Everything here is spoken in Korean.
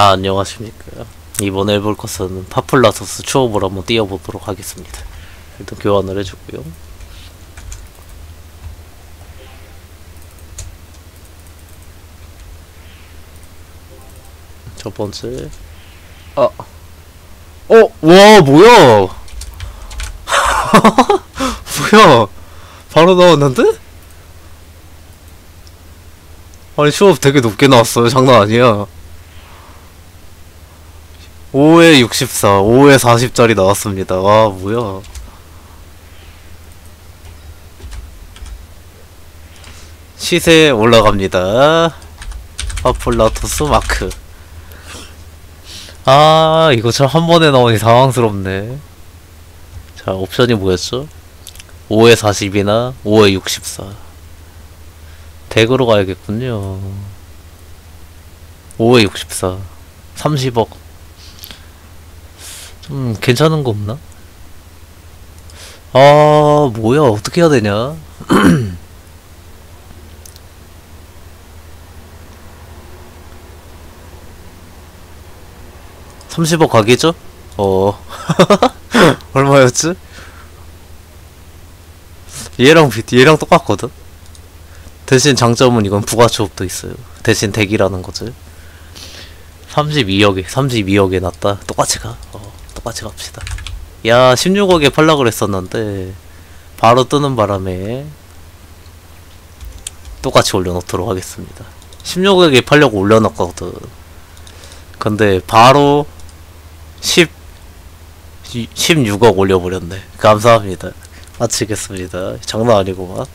안녕하십니까. 이번에 해볼 것은 파풀라투스 추업을 한번 띄워보도록 하겠습니다. 일단 교환을 해주고요. 첫 번째. 와, 뭐야! 뭐야! 바로 나왔는데? 아니, 추업 되게 높게 나왔어요. 장난 아니야. 5에 64, 5에 40짜리 나왔습니다. 와, 뭐야. 시세 올라갑니다. 파풀라투스 마크. 아, 이거 참 한 번에 나오니 당황스럽네. 자, 옵션이 뭐였죠? 5에 40이나 5에 64. 덱으로 가야겠군요. 5에 64. 30억. 괜찮은 거 없나? 아, 뭐야, 어떻게 해야 되냐? (30억) 가기죠? 얼마였지? 얘랑 똑같거든? 대신 장점은 이건 부가추업도 있어요. 대신 덱이라는 거지. 32억에 났다. 똑같이 가. 똑같이 갑시다. 야, 16억에 팔라 그랬었는데 바로 뜨는 바람에 똑같이 올려놓도록 하겠습니다. 16억에 팔려고 올려놨거든. 근데 바로 16억 올려버렸네. 감사합니다. 마치겠습니다. 장난 아니구만.